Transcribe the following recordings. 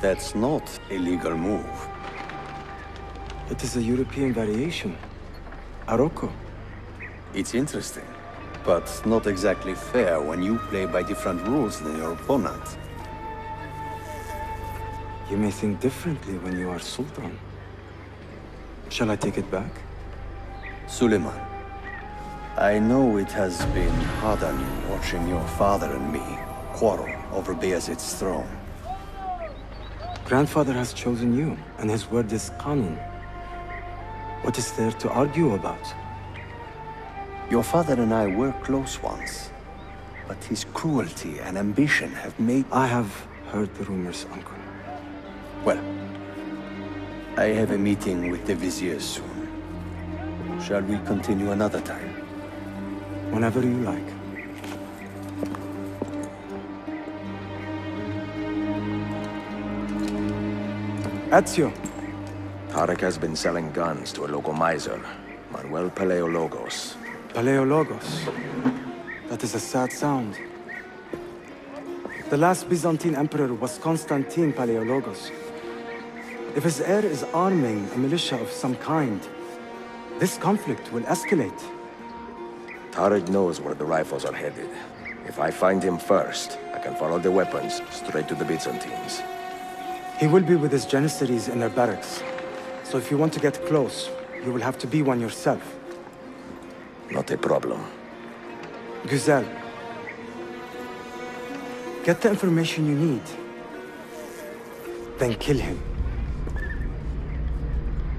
That's not a legal move. It is a European variation. Arocco. It's interesting, but not exactly fair when you play by different rules than your opponent. You may think differently when you are Sultan. Shall I take it back? Suleiman, I know it has been hard on you watching your father and me quarrel over Beyazit's throne. Grandfather has chosen you, and his word is qanun. What is there to argue about? Your father and I were close once, but his cruelty and ambition have made... I have heard the rumors, uncle. Well, I have a meeting with the vizier soon. Shall we continue another time? Whenever you like. Ezio! Tarek has been selling guns to a local miser, Manuel Paleologos. Paleologos? That is a sad sound. The last Byzantine emperor was Constantine Paleologos. If his heir is arming a militia of some kind, this conflict will escalate. Tarek knows where the rifles are headed. If I find him first, I can follow the weapons straight to the Byzantines. He will be with his Janissaries in their barracks. So if you want to get close, you will have to be one yourself. Not a problem. Güzel. Get the information you need, then kill him.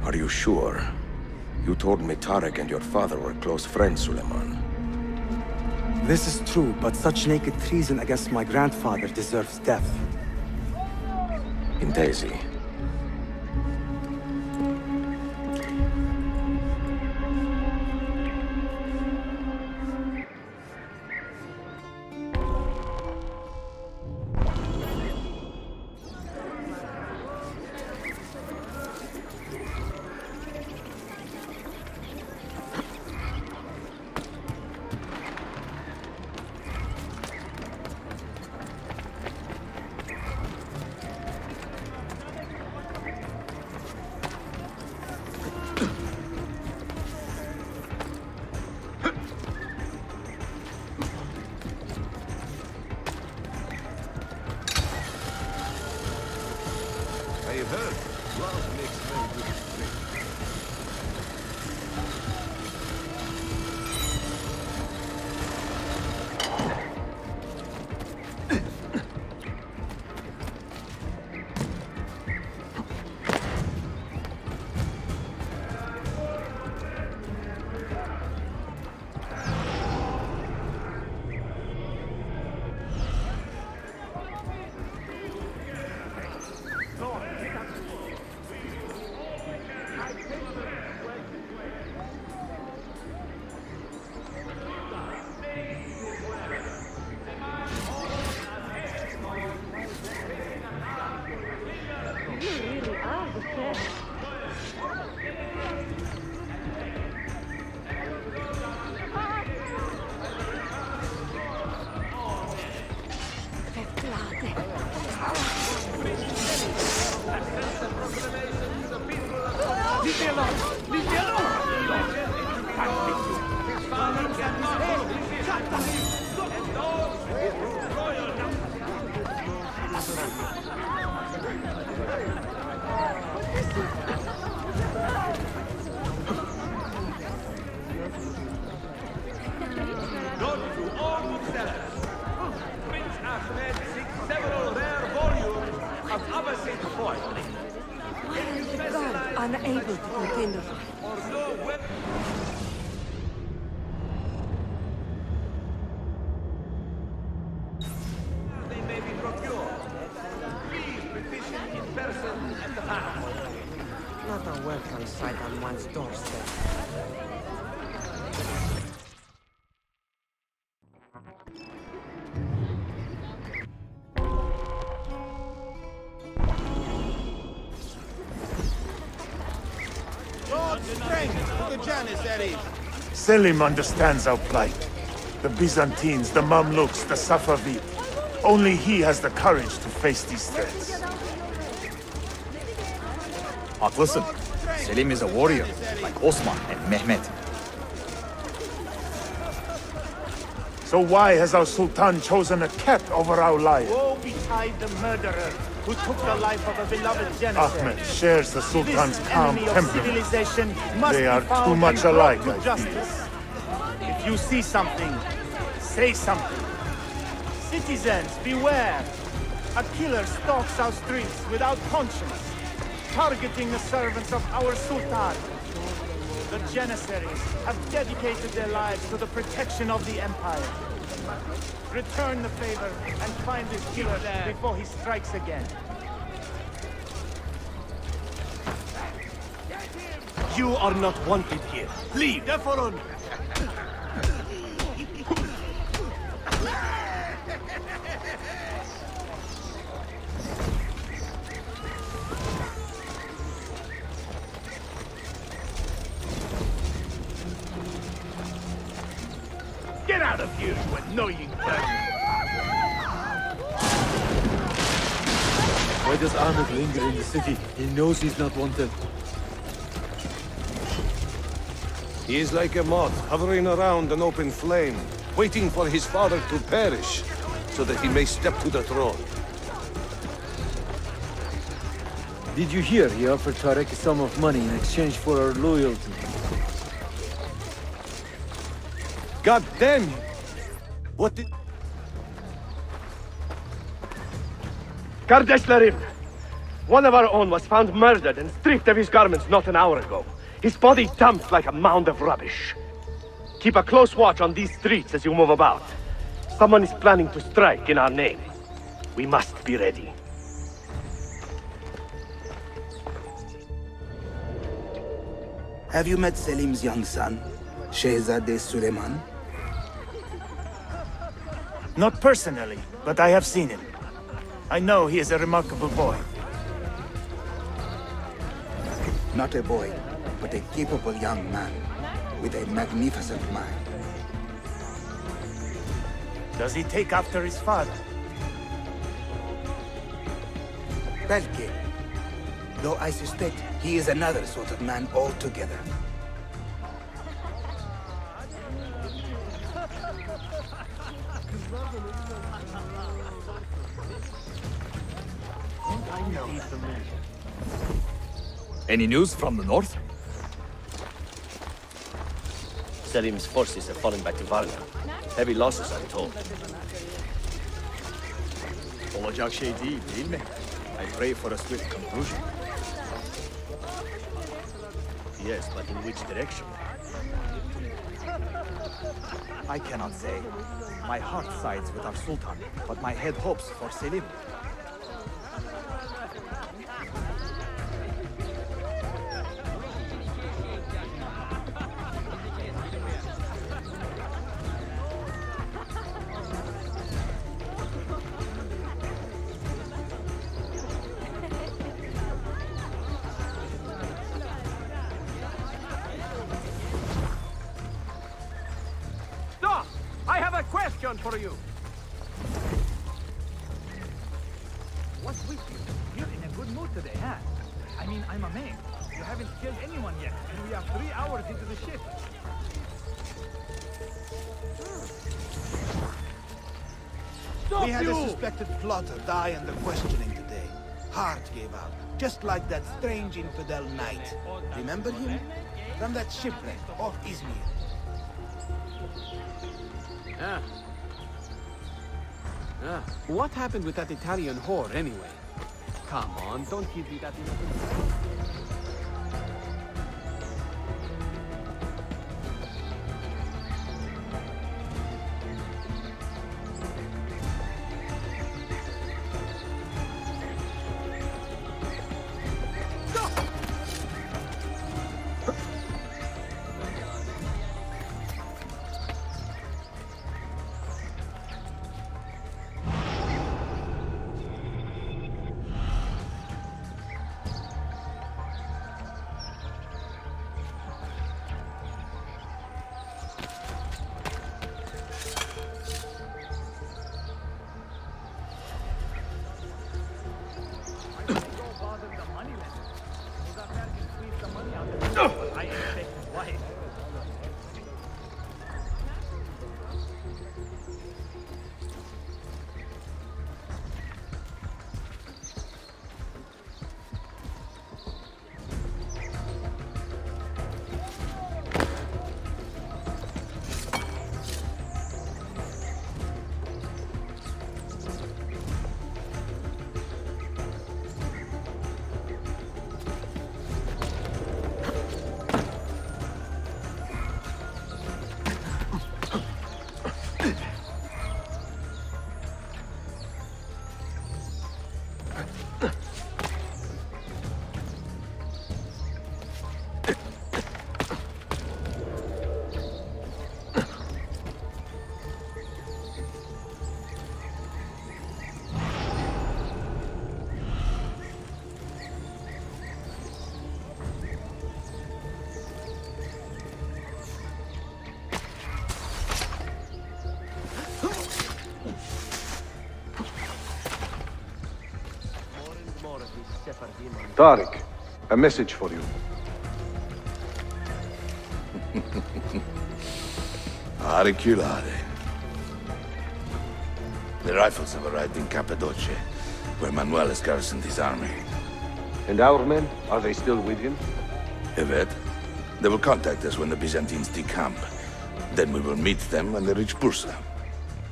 Are you sure? You told me Tarek and your father were close friends, Suleiman. This is true, but such naked treason against my grandfather deserves death. Intesi. Selim understands our plight. The Byzantines, the Mamluks, the Safavid. Only he has the courage to face these threats. Haklısın. Selim is a warrior, like Osman and Mehmed. So why has our Sultan chosen a cat over our lion? Woe betide the murderer who took the life of a beloved genocide. Ahmed shares the Sultan's calm temper. They are too much alike, I feel. If you see something, say something. Citizens, beware. A killer stalks our streets without conscience, targeting the servants of our Sultan. The Janissaries have dedicated their lives to the protection of the Empire. Return the favor and find this killer before he strikes again. You are not wanted here. Leave! Deferon! Get out of here, you annoying bird! Why does Ahmed linger in the city? He knows he's not wanted. He is like a moth, hovering around an open flame, waiting for his father to perish, so that he may step to the throne. Did you hear? He offered Tarek a sum of money in exchange for our loyalty. God damn you! What did... Kardeşlerim! One of our own was found murdered and stripped of his garments not an hour ago. His body dumped like a mound of rubbish. Keep a close watch on these streets as you move about. Someone is planning to strike in our name. We must be ready. Have you met Selim's young son, Şehzade Süleyman? Not personally, but I have seen him. I know he is a remarkable boy. Not a boy, but a capable young man with a magnificent mind. Does he take after his father? Belki. Though I suspect he is another sort of man altogether. Any news from the north? Selim's forces have fallen back to Varna. Heavy losses, I'm told. Olacak şey değil, değil mi? I pray for a swift conclusion. Yes, but in which direction? I cannot say. My heart sides with our Sultan, but my head hopes for Selim. For you. What's with you? You're in a good mood today, huh? I mean, I'm amazed. You haven't killed anyone yet, and we are 3 hours into the shift. Stop we had you! A suspected plotter die in the questioning today. Hart gave out, just like that strange infidel knight. Remember him? From that shipwreck off Izmir. Ah. Ah. What happened with that Italian whore, anyway? Come on, don't give me that... Tarek, a message for you. Auriculare. The rifles have arrived in Cappadocia, where Manuel has garrisoned his army. And our men? Are they still with him? Evet. They will contact us when the Byzantines decamp. Then we will meet them when they reach Bursa.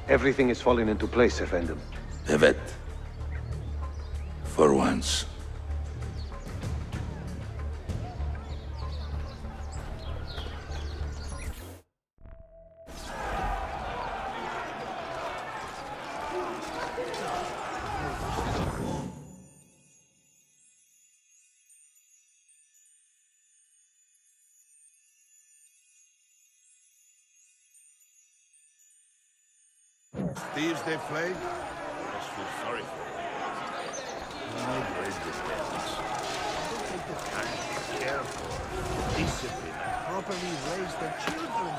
Everything is falling into place, Efendim. Evet. For once. Thieves they play? I feel sorry for them. No great distance. Take the time to be careful, discipline, and properly raise the children.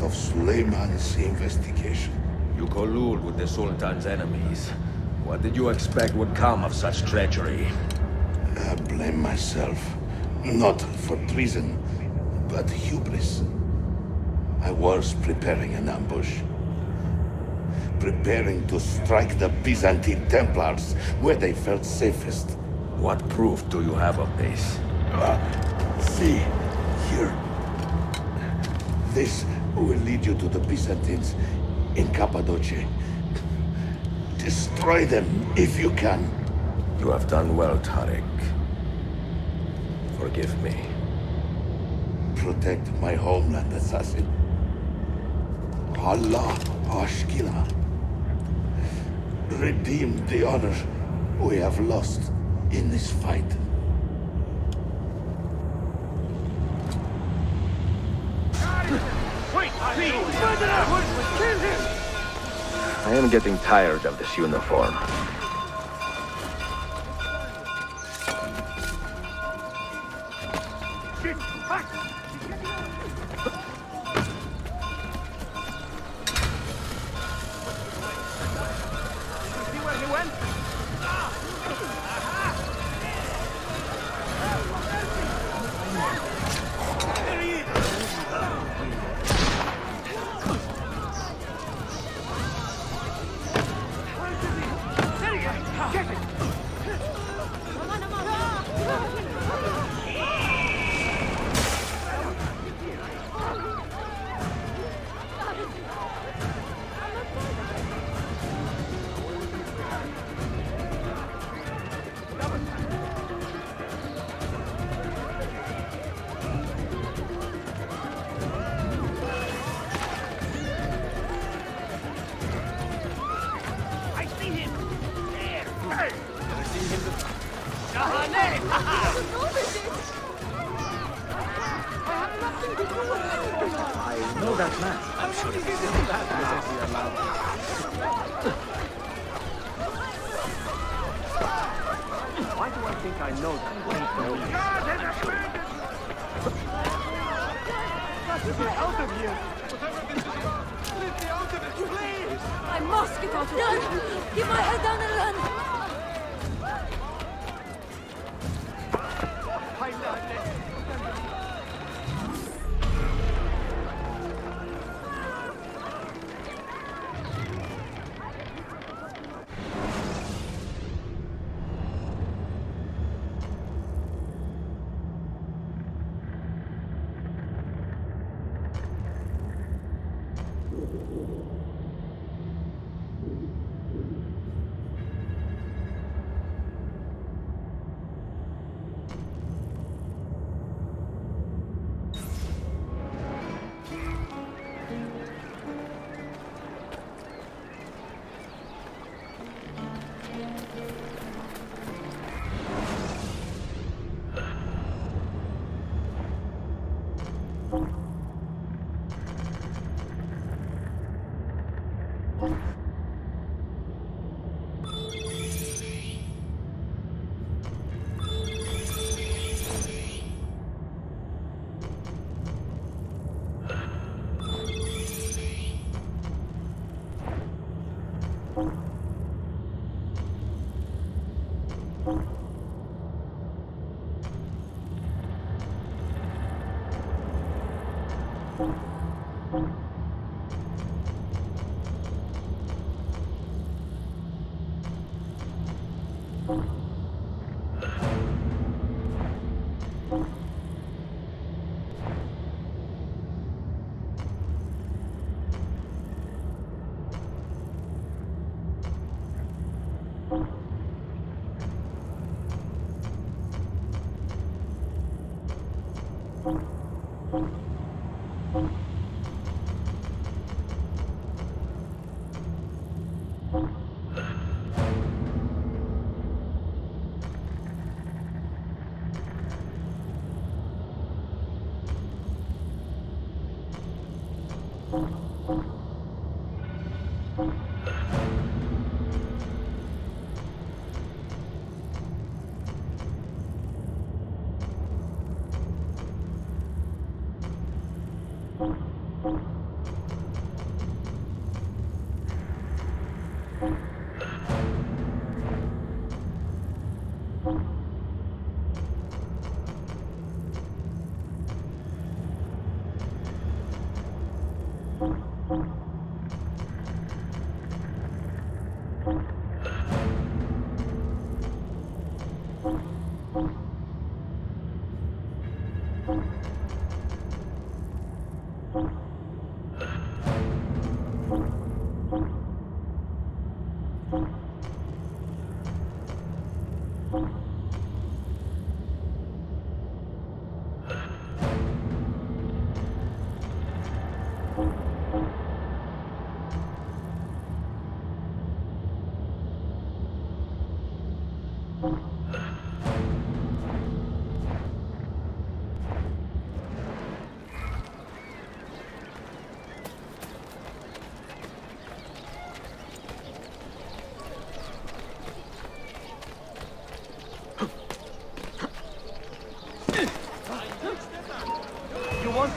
Of Suleiman's investigation. You collude with the Sultan's enemies. What did you expect would come of such treachery? I blame myself, not for treason, but hubris. I was preparing an ambush. Preparing to strike the Byzantine Templars where they felt safest. What proof do you have of this? See, here. This will lead you to the Byzantines in Cappadocia. Destroy them if you can. You have done well, Tarek. Forgive me. Protect my homeland, assassin. Allah Ashkila. Redeem the honor we have lost in this fight. Please, kill him! I am getting tired of this uniform.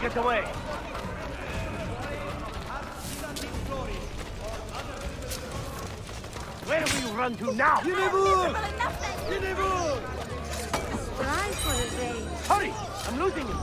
Get away. Where do you run to now? Run for the day. Hurry! I'm losing him.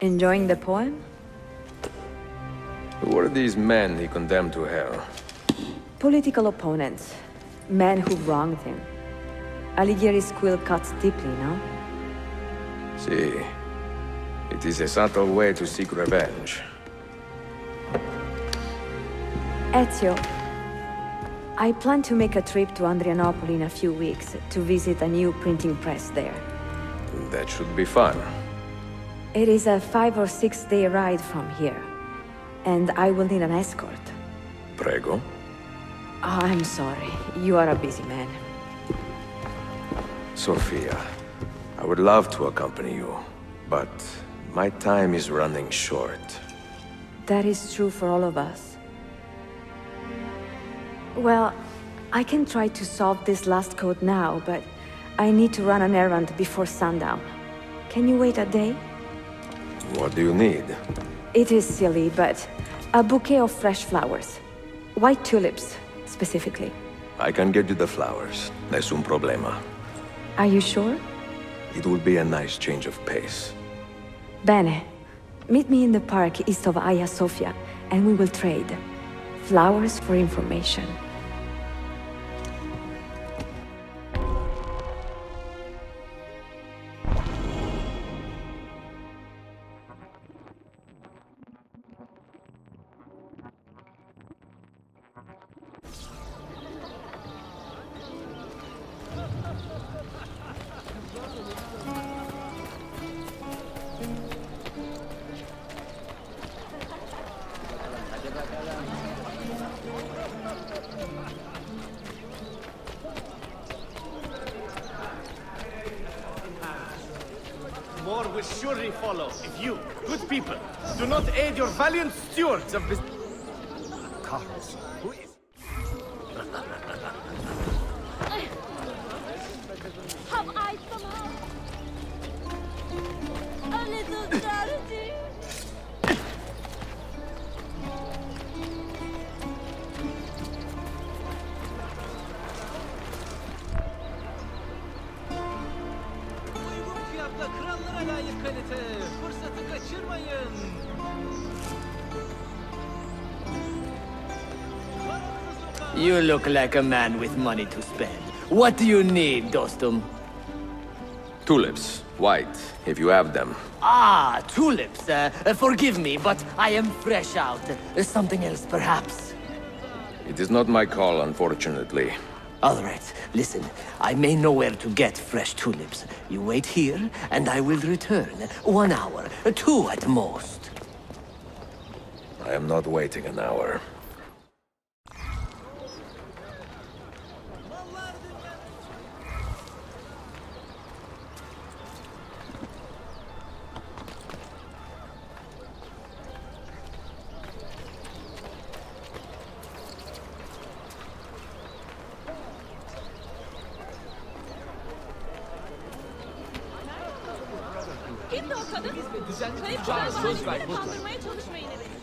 Enjoying the poem? Who are these men he condemned to hell? Political opponents. Men who wronged him. Alighieri's quill cuts deeply, no? See, it is a subtle way to seek revenge. Ezio, I plan to make a trip to Andrianople in a few weeks to visit a new printing press there. That should be fun. It is a 5 or 6 day ride from here. And I will need an escort. Prego. Oh, I'm sorry. You are a busy man. Sophia, I would love to accompany you, but my time is running short. That is true for all of us. Well, I can try to solve this last code now, but I need to run an errand before sundown. Can you wait a day? What do you need? It is silly, but a bouquet of fresh flowers. White tulips, specifically. I can get you the flowers. Nessun problema. Are you sure? It will be a nice change of pace. Bene. Meet me in the park east of Hagia Sophia, and we will trade. Flowers for information. You look like a man with money to spend. What do you need, Dostum? Tulips. White, if you have them. Ah, tulips. Forgive me, but I am fresh out. Something else, perhaps? It is not my call, unfortunately. All right. Listen, I may know where to get fresh tulips. You wait here, and I will return. 1 hour, 2 at most. I am not waiting an hour.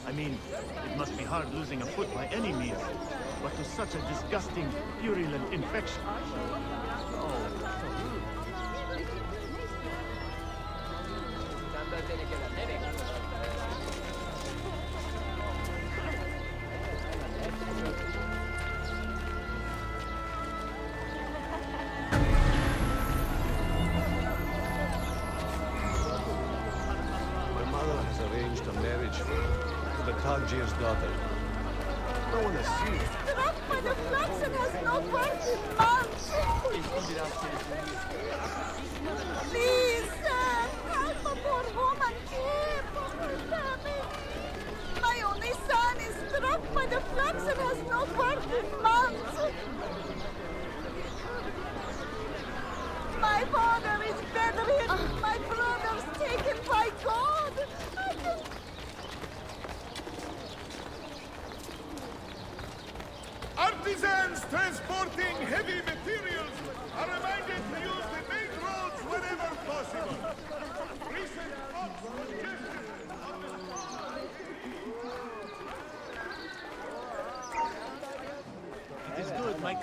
I mean, it must be hard losing a foot by any means, but to such a disgusting, purulent infection.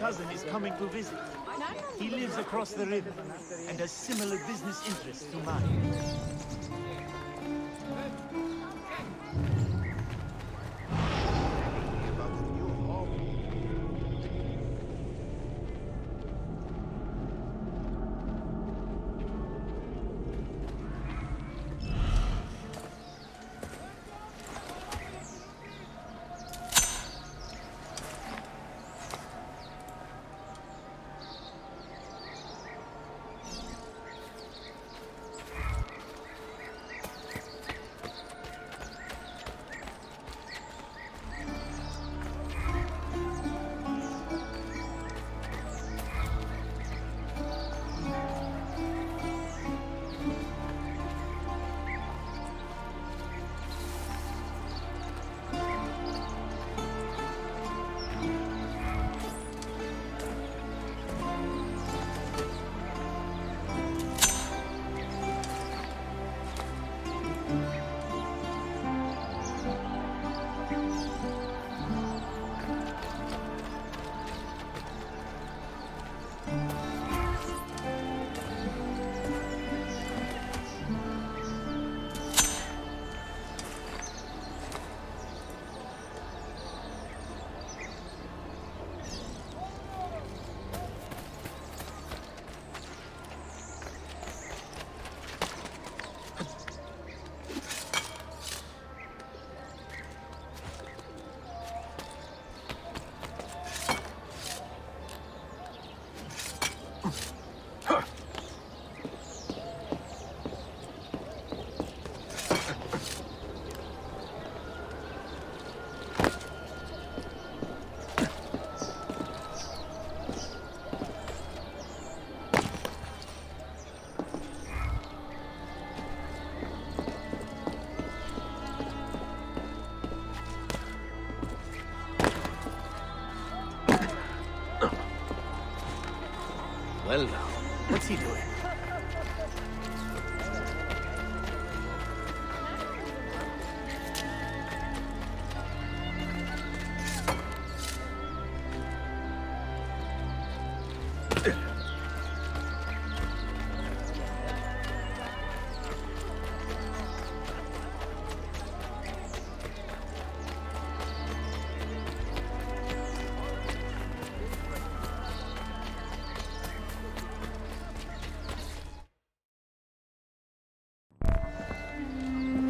Cousin is coming to visit. He lives across the river and has similar business interests to mine.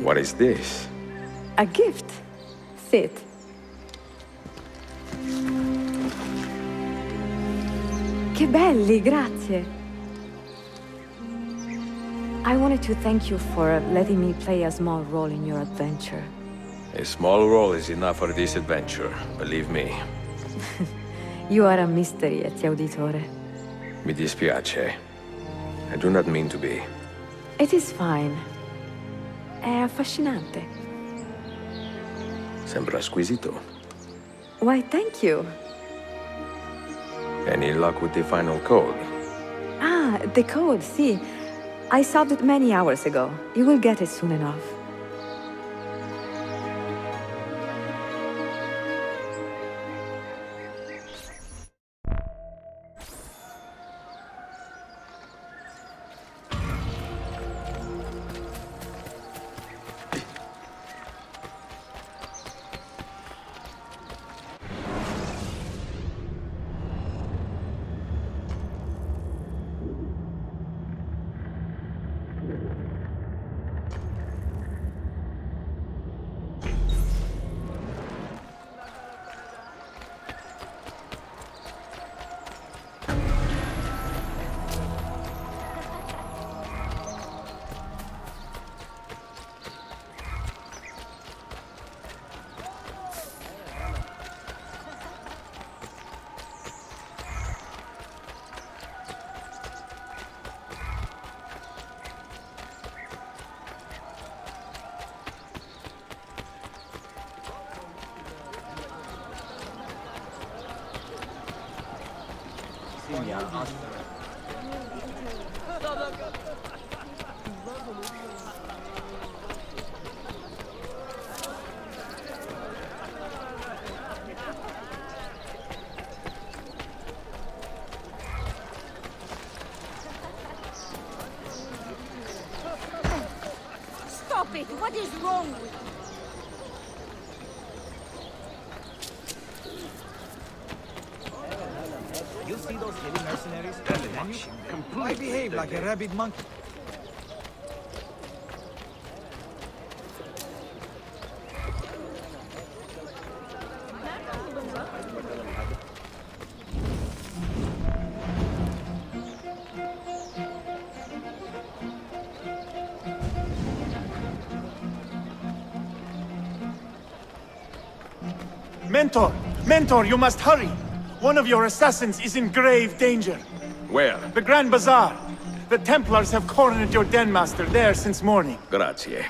What is this? A gift. Sit. Che belli, grazie. I wanted to thank you for letting me play a small role in your adventure. A small role is enough for this adventure, believe me. You are a mystery, Ezio Auditore. Mi dispiace. I do not mean to be. It is fine. È affascinante. Sembra squisito. Why, thank you. Any luck with the final code? Ah, the code, sì. I solved it many hours ago. You will get it soon enough. What is wrong with you? You see those little mercenaries? I behave like a rabid monkey. Mentor! Mentor, you must hurry! One of your assassins is in grave danger. Where? The Grand Bazaar. The Templars have cornered your den master there since morning. Grazie.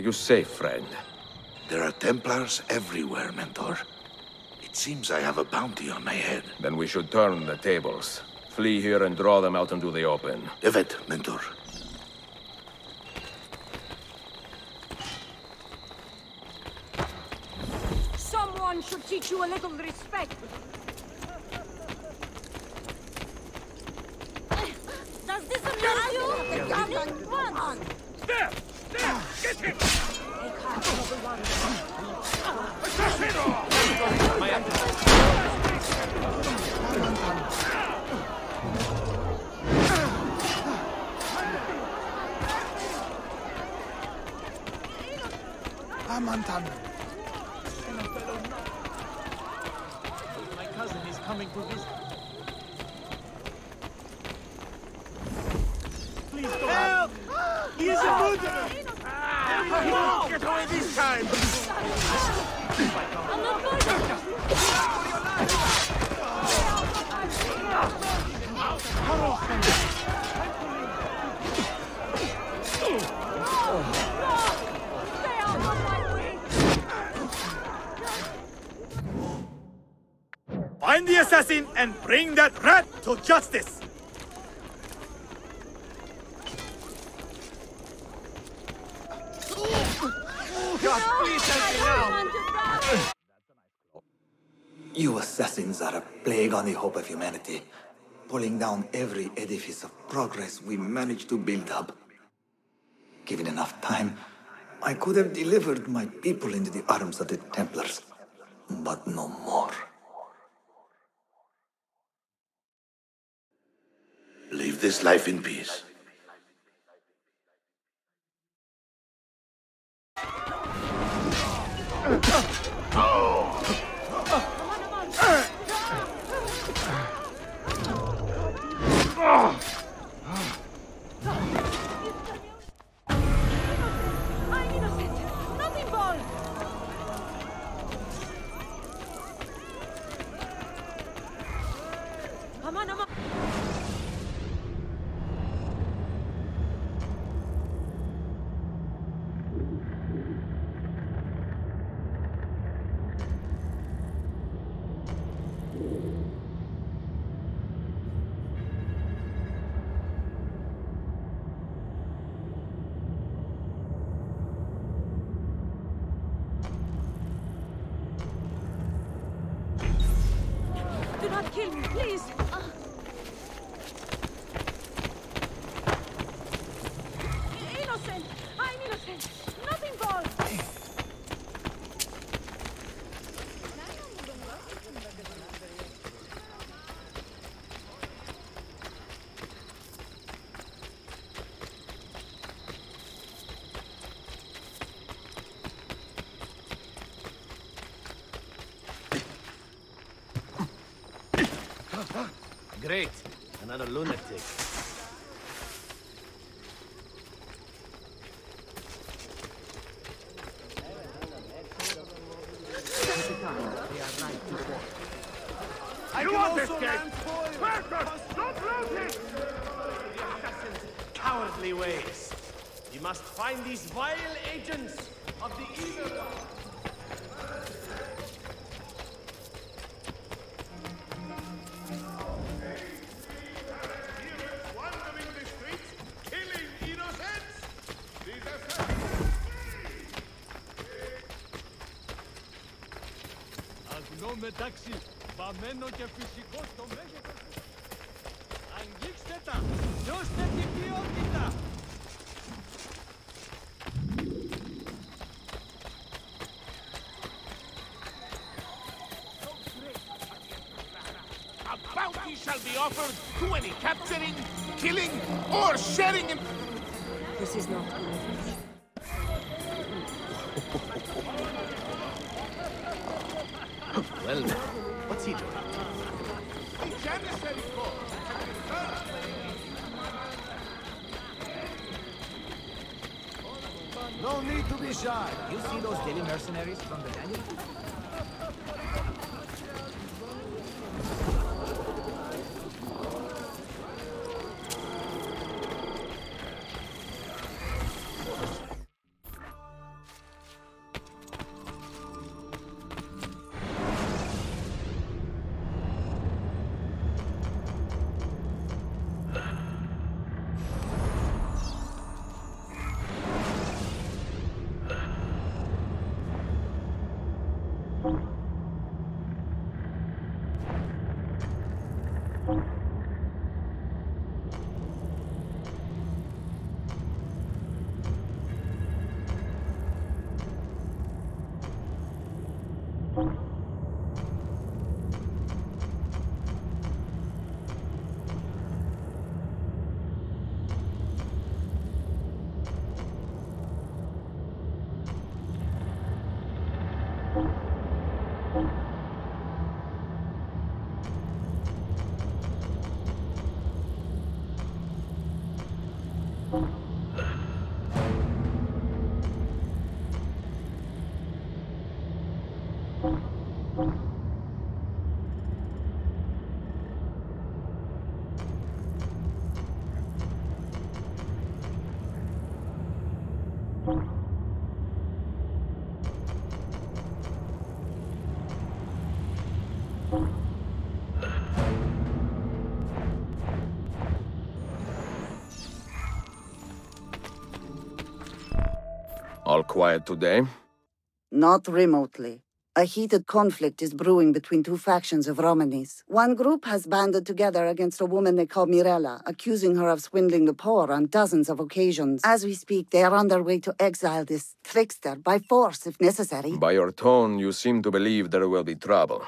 Are you safe, friend? There are Templars everywhere, Mentor. It seems I have a bounty on my head. Then we should turn the tables. Flee here and draw them out into the open. Evet, Mentor. Someone should teach you a little respect. Does this amaze you? There! There! Get him! My cousin is coming to visit. Please go help! He is a murderer! Ah, no! Get away this time! I'm not murdered! No! No! Find the assassin and bring that rat to justice! You assassins are a plague on the hope of humanity, pulling down every edifice of progress we managed to build up. Given enough time, I could have delivered my people into the arms of the Templars, but no more. Leave this life in peace. Great. Another lunatic. I want this game! Marcus, stop looting! The assassins' cowardly ways. We must find these vile agents of the evil one. A bounty shall be offered to any capturing, killing, or sharing in... This is not good. Well, what's he doing? The Janissary Corps has returned. No need to be shy. You see those daily mercenaries from the Danube? quiet today. Not remotely. A heated conflict is brewing between two factions of Romanis. One group has banded together against a woman they call Mirella, accusing her of swindling the poor on dozens of occasions. As we speak, they are on their way to exile this trickster by force, if necessary. By your tone, you seem to believe there will be trouble.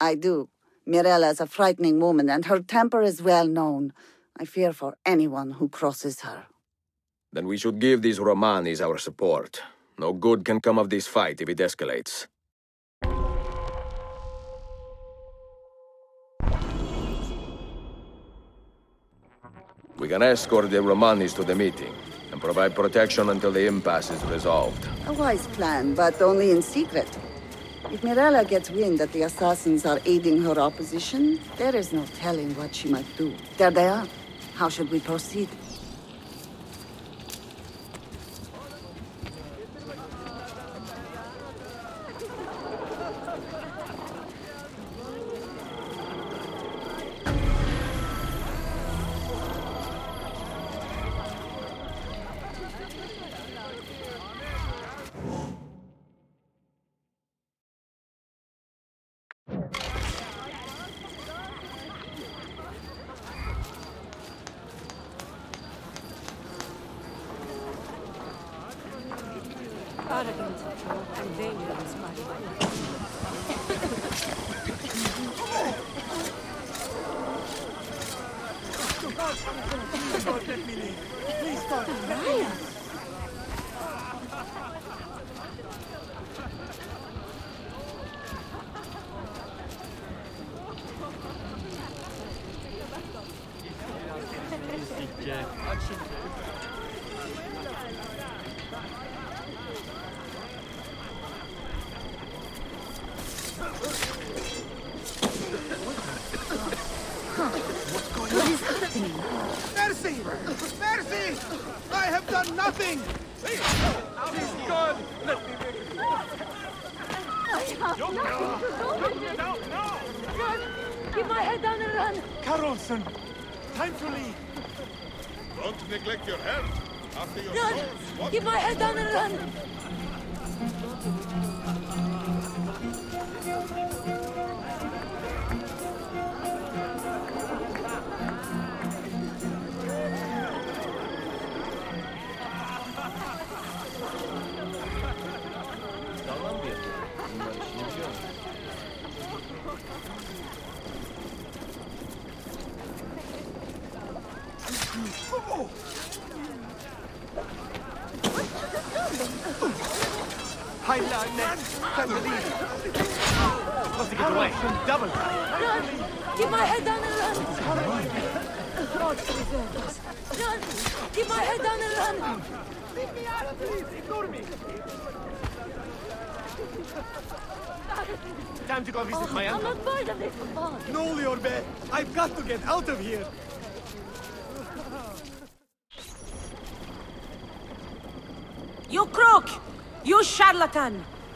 I do. Mirella is a frightening woman, and her temper is well known. I fear for anyone who crosses her. Then we should give these Romanis our support. No good can come of this fight if it escalates. We can escort the Romanis to the meeting and provide protection until the impasse is resolved. A wise plan, but only in secret. If Mirella gets wind that the assassins are aiding her opposition, there is no telling what she might do. There they are. How should we proceed?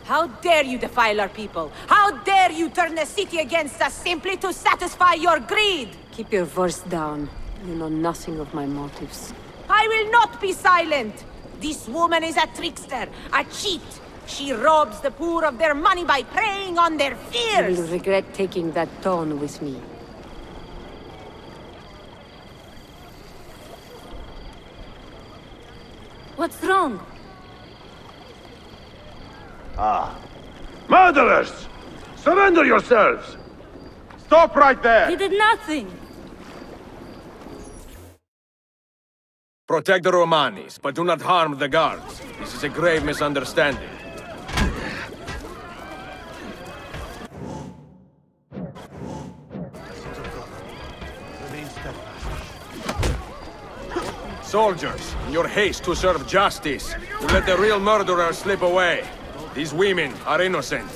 How dare you defile our people? How dare you turn the city against us simply to satisfy your greed? Keep your voice down. You know nothing of my motives. I will not be silent! This woman is a trickster, a cheat. She robs the poor of their money by preying on their fears. You will regret taking that tone with me. What's wrong? Ah. Murderers! Surrender yourselves! Stop right there! He did nothing! Protect the Romanis, but do not harm the guards. This is a grave misunderstanding. Soldiers, in your haste to serve justice, you let the real murderer slip away. These women are innocent.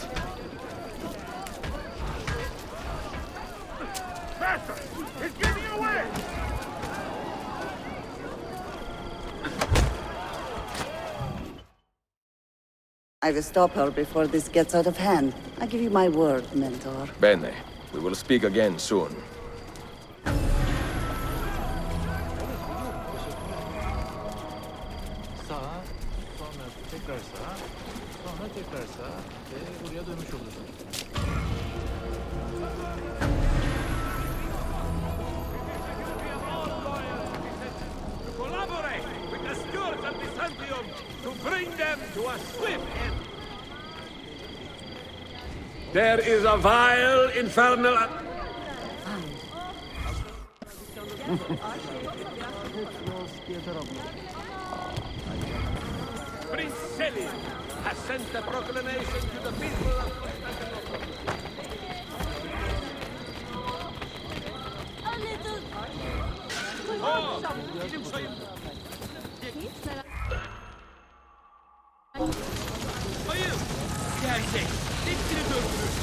Master! He's giving away! I will stop her before this gets out of hand. I give you my word, Mentor. Bene. We will speak again soon. tekrar sağa, sonra tekrar sağa ve buraya dönmüş olursun. Collaborate with the stewards of the Santium to bring them to a swift end. There is a vile, infernal... Prince Selim has sent a proclamation to the people of Constantinople. A little... Hayır! Gerçek! Hepsini dövdürürsün!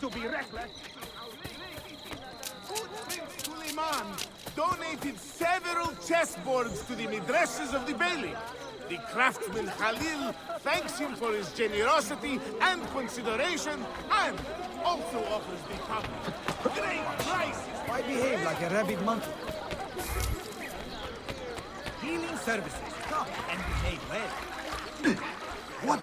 To be reckless. Suleiman donated several chessboards to the midresses of the Beyli. The craftsman Khalil thanks him for his generosity and consideration, and also offers the public great prices. Why behave like a rabid monkey? Healing services. Come and behave well. What?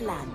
plan.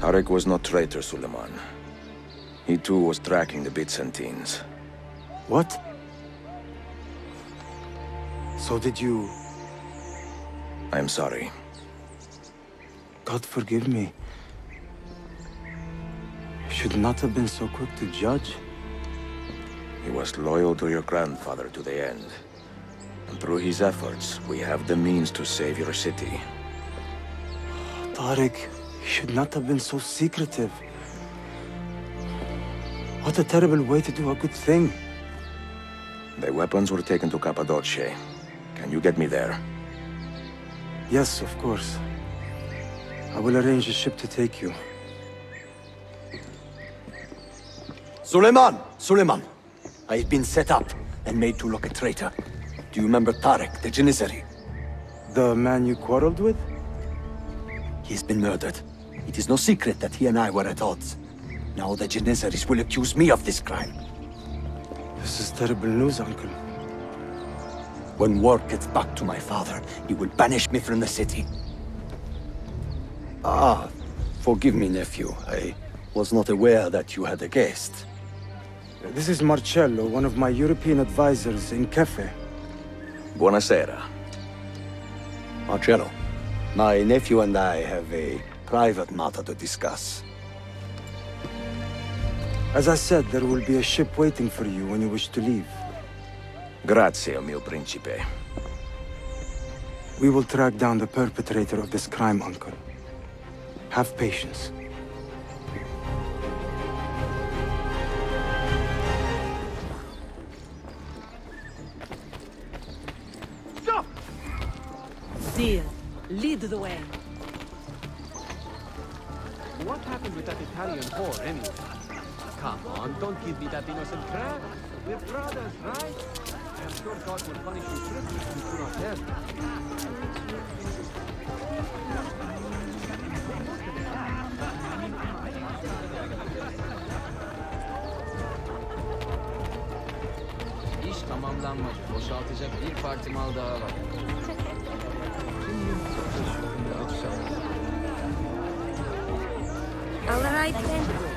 Tarek was no traitor, Suleiman. He too was tracking the Byzantines. What? So did you... I'm sorry. God forgive me. You should not have been so quick to judge. He was loyal to your grandfather to the end. And through his efforts, we have the means to save your city. Tarek... You should not have been so secretive. What a terrible way to do a good thing. The weapons were taken to Cappadocia. Can you get me there? Yes, of course. I will arrange a ship to take you. Suleiman! Suleiman! I have been set up and made to look a traitor. Do you remember Tarek, the Janissary? The man you quarreled with? He's been murdered. It is no secret that he and I were at odds. Now the Janissaries will accuse me of this crime. This is terrible news, Uncle. When word gets back to my father, he will banish me from the city. Ah, forgive me, nephew. I was not aware that you had a guest. This is Marcello, one of my European advisors in Kefe. Buonasera. Marcello. My nephew and I have a private matter to discuss. As I said, there will be a ship waiting for you when you wish to leave. Grazie, mio principe. We will track down the perpetrator of this crime, Uncle. Have patience. Stop! Dear. Lead the way. What happened with that Italian whore, anyway? Come on, don't give me that innocent crap. We're brothers, right? I am sure God will punish you strictly if you do not help. İş tamamlanmadı. Boşaltacak bir parti mal daha var. All right, then.